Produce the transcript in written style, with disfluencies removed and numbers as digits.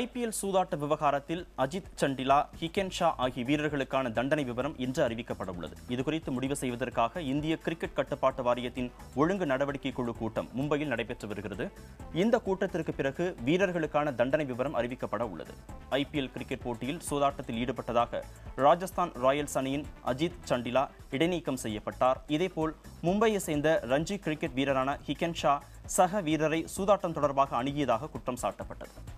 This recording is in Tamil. IPL சூதாட்ட விவகாரத்தில் அஜித் சண்டிலா, ஹிகென்ஷா ஆகிய வீரர்களுக்கான தண்டனை விவரம் இன்று அறிவிக்கப்பட உள்ளது. இது குறித்து முடிவு செய்வதற்காக இந்திய கிரிக்கெட் கட்டுப்பாட்டு வாரியத்தின் ஒழுங்கு நடவடிக்கை குழு கூட்டம் மும்பையில் நடைபெற்று வருகிறது. இந்த கூட்டத்திற்கு பிறகு வீரர்களுக்கான தண்டனை விவரம் அறிவிக்கப்பட உள்ளது. IPL கிரிக்கெட் போட்டியில் சூதாட்டத்தில் ஈடுபட்டதாக ராஜஸ்தான் ராயல்ஸ் அணியின் அஜித் சண்டிலா இடைநீக்கம் செய்யப்பட்டார். இதேபோல் மும்பையை சேர்ந்த ரஞ்சி கிரிக்கெட் வீரரான ஹிகென்ஷா சக வீரரை சூதாட்டம் தொடர்பாக அணுகியதாக குற்றம் சாட்டப்பட்டது.